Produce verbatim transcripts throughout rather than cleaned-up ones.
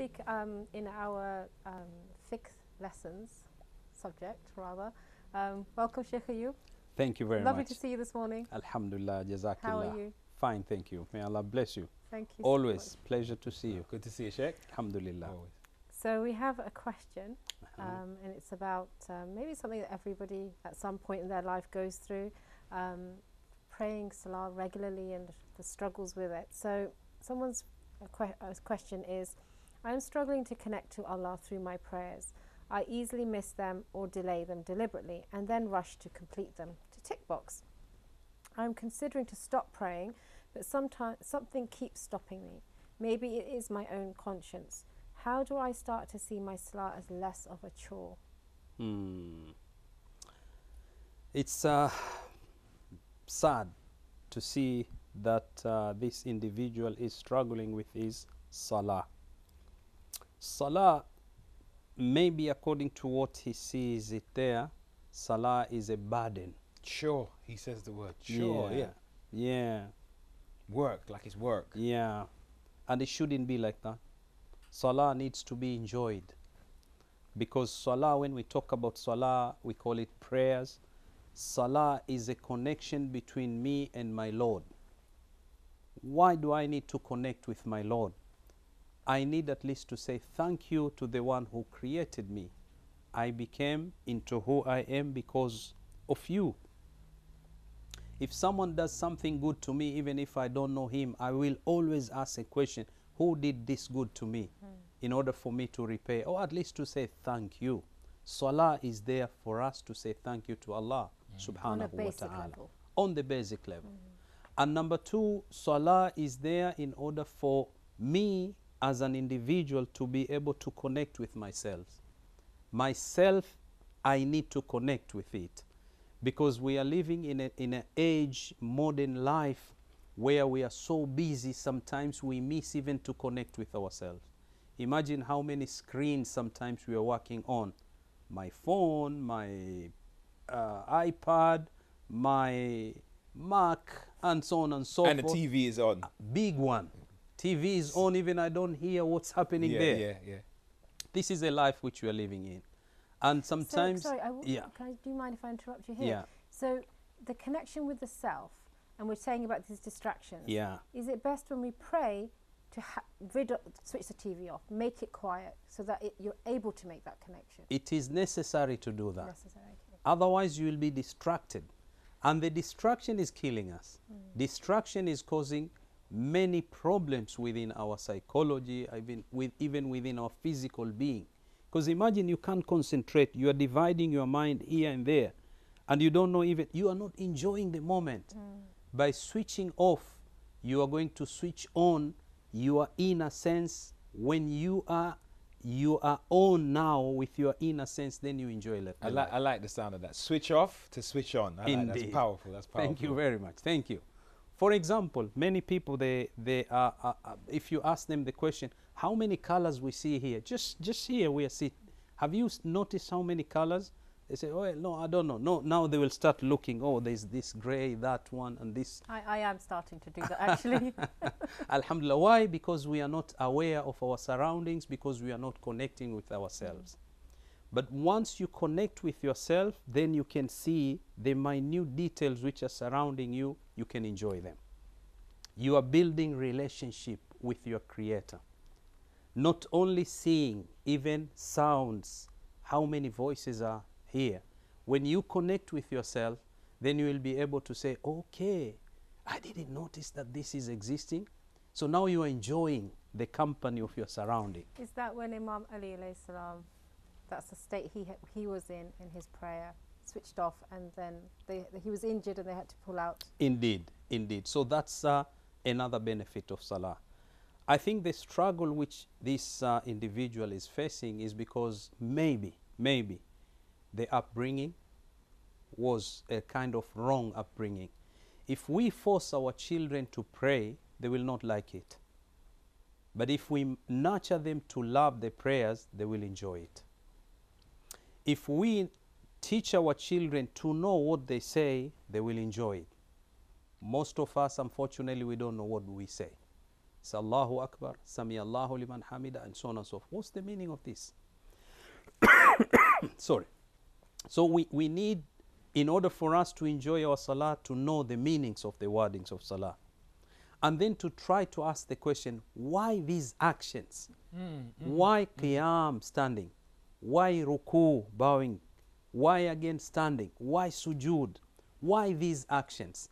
speak um, in our um, fiqh lessons subject, rather. Um, welcome, Sheikh Ayub. Thank you very Lovely much. Lovely to see you this morning. Alhamdulillah, jazakallah. How are you? Fine, thank you. May Allah bless you. Thank you. Always so pleasure to see you. Good to see you, Sheikh. Alhamdulillah. Always. So we have a question, uh-huh. um, and it's about um, maybe something that everybody at some point in their life goes through, um, praying Salah regularly and the struggles with it. So someone's que question is, I'm struggling to connect to Allah through my prayers. I easily miss them or delay them deliberately and then rush to complete them, to tick box. I'm considering to stop praying, but sometimes something keeps stopping me. Maybe it is my own conscience. How do I start to see my salah as less of a chore? Hmm. It's uh, sad to see that uh, this individual is struggling with his salah. Salah, maybe according to what he sees it there, salah is a burden. Sure, he says the word. Sure, yeah. Yeah. yeah. Work, like it's work. Yeah. And it shouldn't be like that. Salah needs to be enjoyed, because Salah, when we talk about Salah, we call it prayers. Salah is a connection between me and my Lord. Why do I need to connect with my Lord? I need at least to say thank you to the one who created me. I became into who I am because of you. If someone does something good to me, even if I don't know him, I will always ask a question. Who did this good to me? Mm. In order for me to repay, or at least to say thank you. Salah is there for us to say thank you to Allah, mm. Subhanahu wa Taala, on the basic level. Mm. And number two, Salah is there in order for me as an individual to be able to connect with myself. Myself, I need to connect with it, because we are living in a, in an age, modern life, where we are so busy sometimes we miss even to connect with ourselves. Imagine how many screens sometimes we are working on. My phone, my uh, iPad, my Mac, and so on and so forth. And the T V is on. A big one. T V is on, even I don't hear what's happening yeah, there. Yeah, yeah. This is a life which we are living in. And sometimes... So, sorry, I w yeah. can I, do you mind if I interrupt you here? Yeah. So the connection with the self, and we're saying about these distractions. Yeah. Is it best when we pray to ha rid up, switch the T V off, make it quiet, so that it, you're able to make that connection? It is necessary to do that. Necessary. Otherwise, you will be distracted. And the distraction is killing us. Mm. Distraction is causing many problems within our psychology, even, with, even within our physical being. Because imagine you can't concentrate. You are dividing your mind here and there. And you don't know even, you are not enjoying the moment. Mm. By switching off, you are going to switch on your inner sense. When you are you are on now with your inner sense, then you enjoy it. I, li I like the sound of that. Switch off to switch on. I Indeed. Like that's powerful. That's powerful. Thank you very much. Thank you. For example, many people, they they are, are, are if you ask them the question, how many colors we see here? Just just here we are sitting. Have you noticed how many colors? They say, oh, no, I don't know. No, now they will start looking, oh, there's this grey, that one, and this. I, I am starting to do that, actually. Alhamdulillah. Why? Because we are not aware of our surroundings, because we are not connecting with ourselves. Mm. But once you connect with yourself, then you can see the minute details which are surrounding you. You can enjoy them. You are building relationship with your Creator. Not only seeing, even sounds, how many voices are here. When you connect with yourself, then you will be able to say, okay, I didn't notice that this is existing. So now you are enjoying the company of your surrounding. Is that when Imam Ali alayhi salam, that's the state he, he was in, in his prayer, switched off, and then they, he was injured and they had to pull out? Indeed, indeed. So that's uh, another benefit of Salah. I think the struggle which this uh, individual is facing is because maybe, maybe, the upbringing was a kind of wrong upbringing. If we force our children to pray, they will not like it. But if we nurture them to love the prayers, they will enjoy it. If we teach our children to know what they say, they will enjoy it. Most of us, unfortunately, we don't know what we say. It's Allahu Akbar, Sami Allahu li man Hamida, and so on and so forth. What's the meaning of this? Sorry. So we, we need, in order for us to enjoy our salah, to know the meanings of the wordings of salah. And then to try to ask the question, why these actions? Mm, mm, why qiyam, mm. standing? Why ruku, bowing? Why again standing? Why sujood? Why these actions?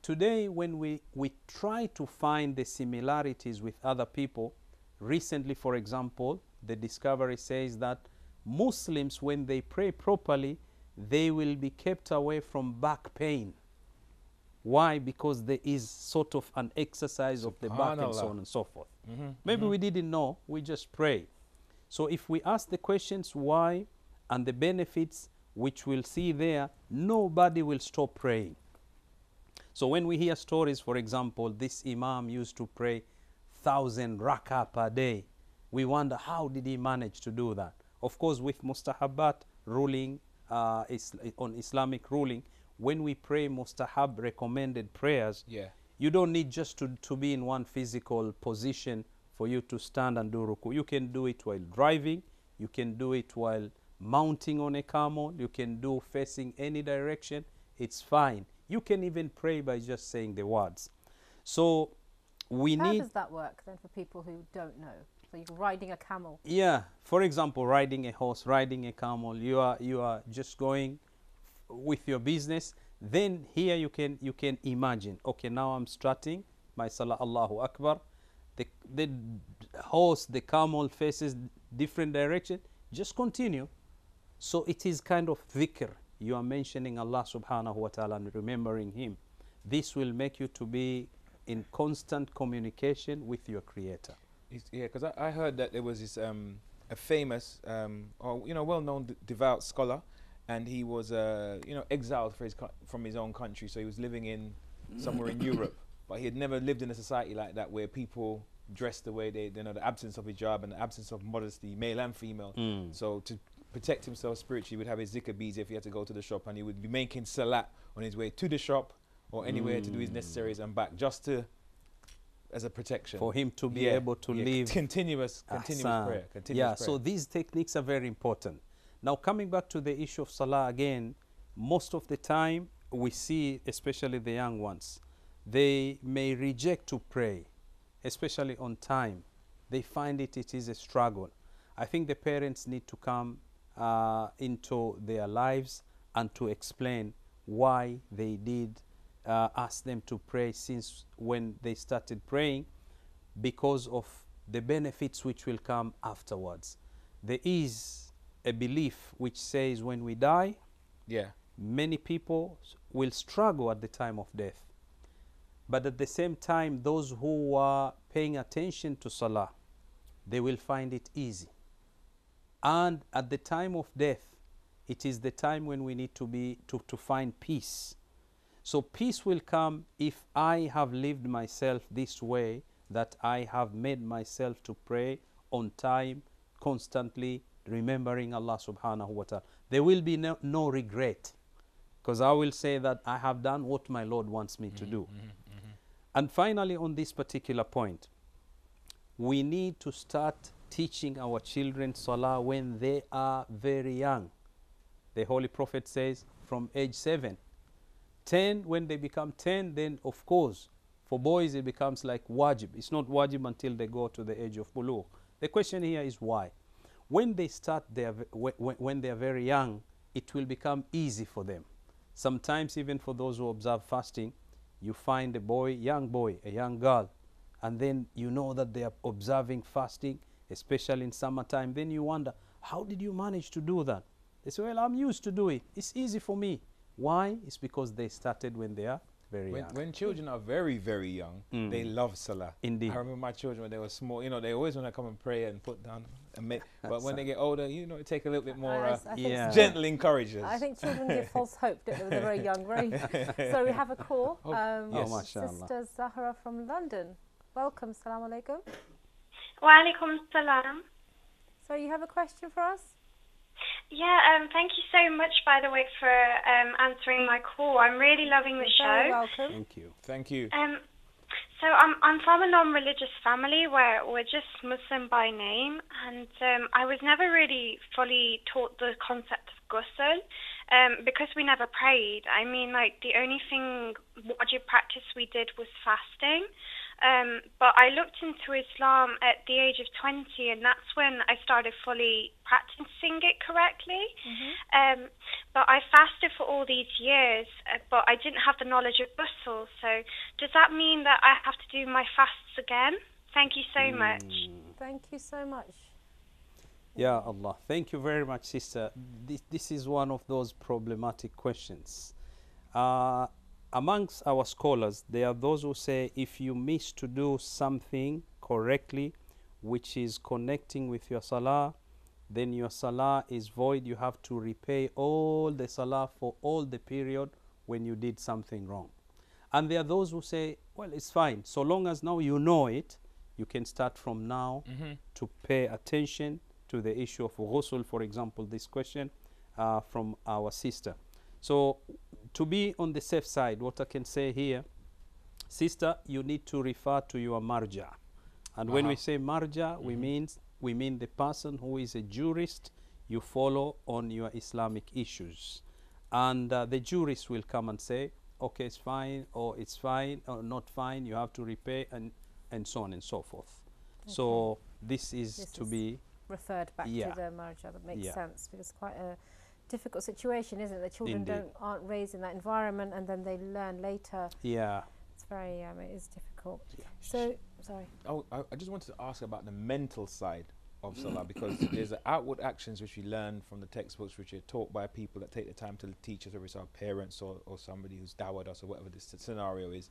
Today, when we, we try to find the similarities with other people, recently, for example, the discovery says that Muslims, when they pray properly, they will be kept away from back pain. Why? Because there is sort of an exercise of the back and so on and so forth. Mm-hmm, Maybe mm-hmm. we didn't know, we just pray. So if we ask the questions why and the benefits, which we'll see there, nobody will stop praying. So when we hear stories, for example, this imam used to pray thousand rakah per day. We wonder, how did he manage to do that? Of course, with Mustahabat ruling, uh, is, on Islamic ruling, when we pray mustahab recommended prayers, yeah. you don't need just to, to be in one physical position for you to stand and do ruku. You can do it while driving, you can do it while mounting on a camel, you can do facing any direction, it's fine. You can even pray by just saying the words. So we How need... How does that work then for people who don't know? So you're riding a camel. Yeah, for example, riding a horse, riding a camel, you are, you are just going with your business. Then here you can you can imagine, okay, now I'm strutting my salah, Allahu Akbar, the, the horse, the camel faces different direction, just continue. So it is kind of dhikr. You are mentioning Allah subhanahu wa ta'ala and remembering him. This will make you to be in constant communication with your creator. It's, yeah, because I, I heard that there was this um, a famous um, or you know well-known devout scholar, and he was, uh, you know, exiled for his from his own country. So he was living in somewhere in Europe, but he had never lived in a society like that where people dress the way they, you know, the absence of hijab and the absence of modesty, male and female. Mm. So to protect himself spiritually, he would have his zikr beads if he had to go to the shop, and he would be making salat on his way to the shop or anywhere mm. to do his necessaries and back, just to, as a protection. For him to be yeah, able to yeah, live. Continuous, continuous Ahsan. prayer. Continuous yeah, prayer. So these techniques are very important. Now, coming back to the issue of salah again, most of the time we see, especially the young ones, they may reject to pray, especially on time. They find it, it is a struggle. I think the parents need to come uh, into their lives and to explain why they did uh, ask them to pray since when they started praying, because of the benefits which will come afterwards. There is a belief which says when we die, yeah, many people will struggle at the time of death. But at the same time, those who are paying attention to salah, they will find it easy. And at the time of death, it is the time when we need to be to, to find peace. So peace will come if I have lived myself this way, that I have made myself to pray on time, constantly, remembering Allah subhanahu wa ta'ala. There will be no, no regret, because I will say that I have done what my Lord wants me mm-hmm, to do. Mm-hmm, mm-hmm. And finally, on this particular point, we need to start teaching our children salah when they are very young. The Holy Prophet says from age seven. ten, when they become ten, then of course, for boys it becomes like wajib. It's not wajib until they go to the age of bulugh. The question here is why? When they start, their, when they are very young, it will become easy for them. Sometimes even for those who observe fasting, you find a boy, young boy, a young girl, and then you know that they are observing fasting, especially in summertime. Then you wonder, how did you manage to do that? They say, well, I'm used to do it. It's easy for me. Why? It's because they started when they are very when, young. When children are very, very young, mm. they love salah. Indeed. I remember my children when they were small, you know, they always want to come and pray and put down. Admit, but when they get older, you know, take a little bit more uh, I, I yeah. gentle encouragement. I think children give false hope, don't they, when they're very young, very So we have a call. Um, oh, yes. Sister Zahra from London. Welcome. Salaam alaikum. Wa alaikum salam. So you have a question for us? Yeah, um, thank you so much, by the way, for um, answering my call. I'm really loving the You're show. You're welcome. Thank you. Thank you. Um, So I'm I'm from a non-religious family where we're just Muslim by name, and um, I was never really fully taught the concept of ghusl um, because we never prayed. I mean, like, the only thing wajib practice we did was fasting. Um, but I looked into Islam at the age of twenty, and that's when I started fully practicing it correctly. Mm-hmm. Um, but I fasted for all these years, uh, but I didn't have the knowledge of ghusl. So does that mean that I have to do my fasts again? Thank you so mm. much. Thank you so much. Ya Allah. Thank you very much, sister. This, this is one of those problematic questions. Uh, Amongst our scholars, there are those who say if you miss to do something correctly, which is connecting with your salah, then your salah is void. You have to repay all the salah for all the period when you did something wrong. And there are those who say, well, it's fine. So long as now you know it, you can start from now mm-hmm. to pay attention to the issue of ghusl, for example, this question uh, from our sister. So to be on the safe side, what I can say here, sister, you need to refer to your marja. And uh-huh. when we say marja, mm-hmm. we mean we mean the person who is a jurist you follow on your Islamic issues. And uh, the jurist will come and say, okay, it's fine, or it's fine, or not fine, you have to repay, and, and so on and so forth. Okay. So this is this to is be... referred back yeah. to the marja. That makes yeah. sense, because quite a... difficult situation, isn't it? The children Indeed. don't aren't raised in that environment, and then they learn later. Yeah, it's very um, it is difficult. Yeah. So sorry. Oh, I, I just wanted to ask about the mental side of salah, because there's the outward actions which we learn from the textbooks, which are taught by people that take the time to teach us, whether it's our parents or or somebody who's dawa'd us or whatever this scenario is.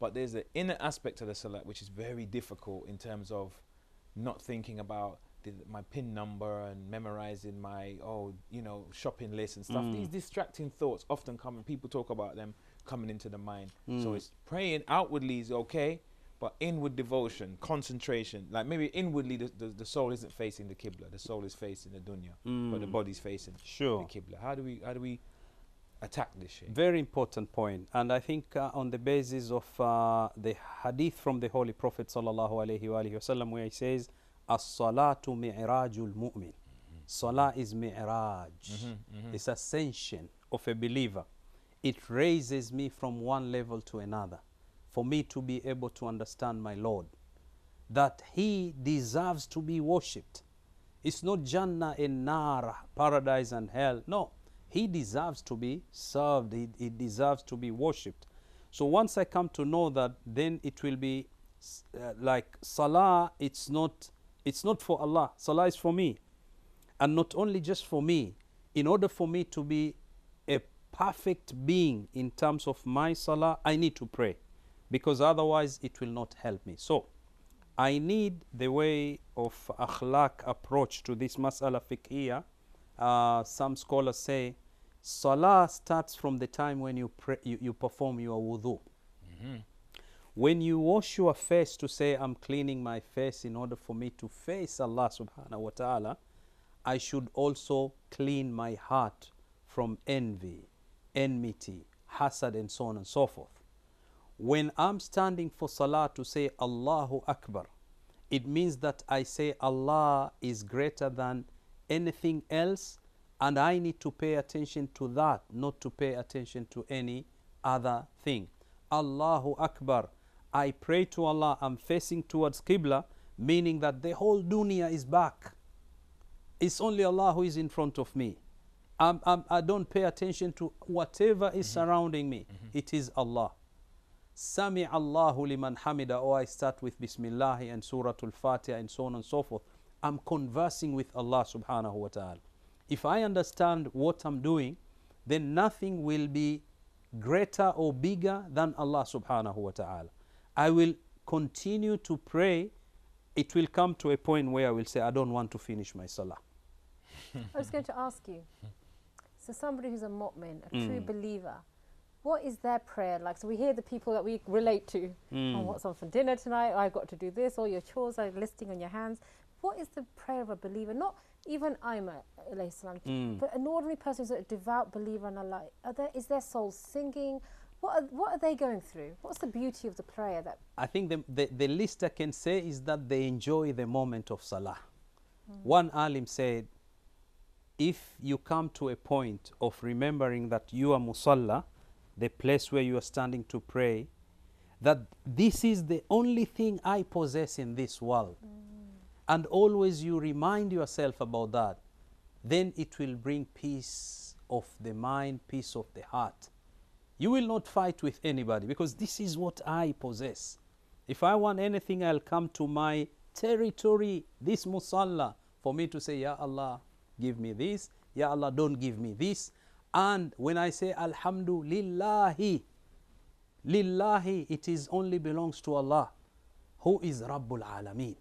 But there's the inner aspect of the salah which is very difficult in terms of not thinking about my pin number and memorizing my oh you know shopping list and stuff. Mm. These distracting thoughts often come, and people talk about them coming into the mind. Mm. So it's praying outwardly is okay, but inward devotion, concentration, like maybe inwardly the, the, the soul isn't facing the Qibla, the soul is facing the dunya, mm. but the body's facing sure. the Qibla. How do we how do we attack this shit? Very important point, and I think uh, on the basis of uh, the hadith from the Holy Prophet sallallahu alaihi wa alihi wasallam, where he says, as-salatu mi'rajul mu'min. Salah is mi'raj. Mm-hmm, mm-hmm. It's ascension of a believer. It raises me from one level to another, for me to be able to understand my Lord, that He deserves to be worshipped. It's not jannah and nara, paradise and hell. No, He deserves to be served. He, he deserves to be worshipped. So once I come to know that, then it will be uh, like salah. It's not. It's not for Allah. Salah is for me. And not only just for me. In order for me to be a perfect being in terms of my salah, I need to pray, because otherwise it will not help me. So I need the way of akhlaq approach to this mas'ala fiqhiyya. Uh, some scholars say salah starts from the time when you, pray, you, you perform your wudhu. Mm-hmm. When you wash your face to say, I'm cleaning my face in order for me to face Allah subhanahu wa ta'ala, I should also clean my heart from envy, enmity, hasad, and so on and so forth. When I'm standing for salah to say Allahu Akbar, it means that I say Allah is greater than anything else, and I need to pay attention to that, not to pay attention to any other thing. Allahu Akbar. I pray to Allah, I'm facing towards Qibla, meaning that the whole dunya is back. It's only Allah who is in front of me. I'm, I'm, I don't pay attention to whatever is mm-hmm. surrounding me. Mm-hmm. It is Allah. Sami Allahu li man Hamida, or I start with Bismillah and Suratul Fatiha and so on and so forth. I'm conversing with Allah subhanahu wa ta'ala. If I understand what I'm doing, then nothing will be greater or bigger than Allah subhanahu wa ta'ala. I will continue to pray. It will come to a point where I will say, I don't want to finish my salah. I was going to ask you, so somebody who's a mu'min, a mm. true believer, what is their prayer like? So we hear the people that we relate to, mm. oh, what's on for dinner tonight, I've got to do this, all your chores are listing on your hands. What is the prayer of a believer? Not even I'm a alayhi salam, mm. but an ordinary person who's a devout believer in Allah. Are there, is their soul singing? What are, what are they going through? What's the beauty of the prayer? That I think the, the, the least I can say is that they enjoy the moment of Salah. Mm. One alim said, if you come to a point of remembering that you are musalla, the place where you are standing to pray, that this is the only thing I possess in this world, mm. and always you remind yourself about that, then it will bring peace of the mind, peace of the heart. You will not fight with anybody, because this is what I possess. If I want anything, I'll come to my territory, this musalla, for me to say, Ya Allah, give me this. Ya Allah, don't give me this. And when I say Alhamdulillahi, Lillahi, it is only belongs to Allah, who is Rabbul Alameen.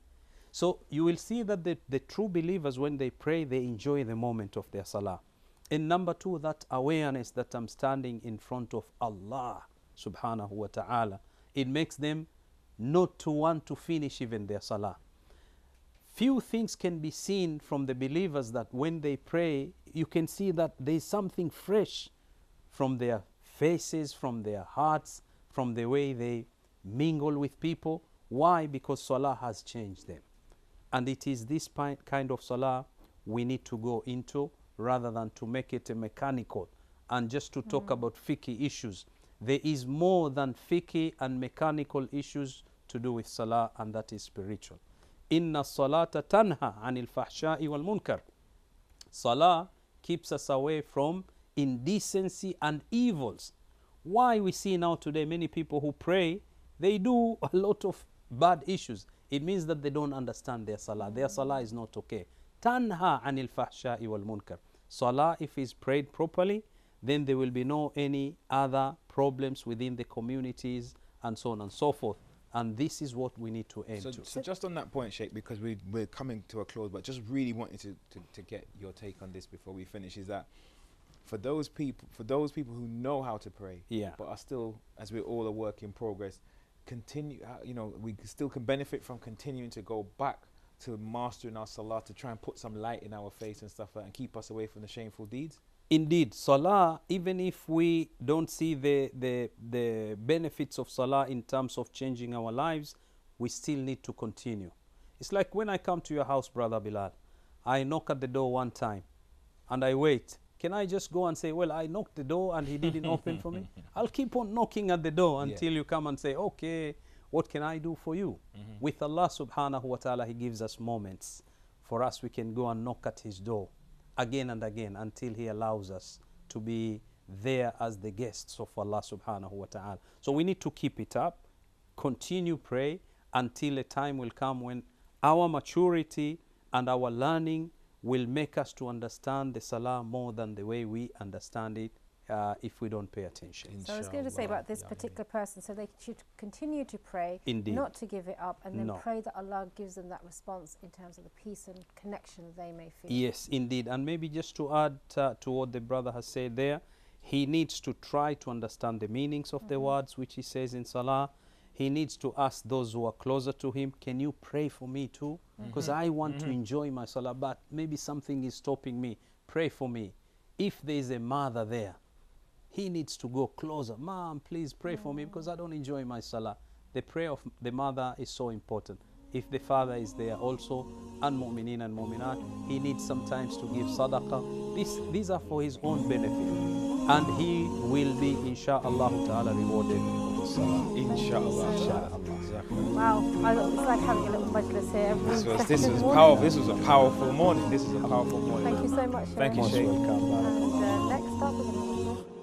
So you will see that the, the true believers, when they pray, they enjoy the moment of their salah. And number two, that awareness that I'm standing in front of Allah Subhanahu wa Ta'ala, it makes them not to want to finish even their salah. Few things can be seen from the believers that when they pray, you can see that there is something fresh from their faces, from their hearts, from the way they mingle with people. Why? Because Salah has changed them. And it is this kind of Salah we need to go into, rather than to make it a mechanical and just to mm. talk about fiki issues. There is more than fiki and mechanical issues to do with Salah, and that is spiritual. Inna salata tanha anil fahsha'i wal munkar. Salah keeps us away from indecency and evils. Why we see now today many people who pray, they do a lot of bad issues. It means that they don't understand their salah. Their salah is not okay. Tanha anil fahsha'i wal munkar. Salah, if is prayed properly, then there will be no any other problems within the communities and so on and so forth. And this is what we need to aim so, to. So just on that point, Sheikh, because we, we're coming to a close, but just really wanted to, to, to get your take on this before we finish, is that for those people for those people who know how to pray, yeah. but are still, as we're all a work in progress, continue, uh, you know, we still can benefit from continuing to go back to mastering our salah, to try and put some light in our face and stuff like that, and keep us away from the shameful deeds. Indeed, Salah, even if we don't see the, the, the benefits of Salah in terms of changing our lives, we still need to continue. It's like when I come to your house, Brother Bilal, I knock at the door one time and I wait. Can I just go and say, well, I knocked the door and he didn't open for me? I'll keep on knocking at the door until yeah. you come and say, okay, what can I do for you? Mm-hmm. With Allah Subhanahu wa Ta'ala, He gives us moments. For us, we can go and knock at His door again and again until He allows us to be there as the guests of Allah Subhanahu wa Ta'ala. So we need to keep it up, continue pray until a time will come when our maturity and our learning will make us to understand the Salah more than the way we understand it uh, if we don't pay attention. Inshallah. So I was going to say about this particular person, so they should continue to pray, Indeed. not to give it up, and then no. pray that Allah gives them that response in terms of the peace and connection they may feel. Yes, indeed. And maybe just to add uh, to what the brother has said there, he needs to try to understand the meanings of mm-hmm. the words which he says in Salah. He needs to ask those who are closer to him, can you pray for me too? Because mm-hmm. I want mm-hmm. to enjoy my salah, but maybe something is stopping me. Pray for me. If there is a mother there, he needs to go closer. Mom, please pray mm. for me because I don't enjoy my salah. The prayer of the mother is so important. If the father is there also, and mu'minin and mu'minat, he needs sometimes to give sadaqah. This, these are for his own benefit. And he will be, insha'Allah ta'ala, rewarded. Insha'Allah. Wow, it's like having a little majlis here. This was, this was powerful. This was a powerful morning. This is a powerful morning. Thank you so much. Thank you, Sheikh. And uh, next up is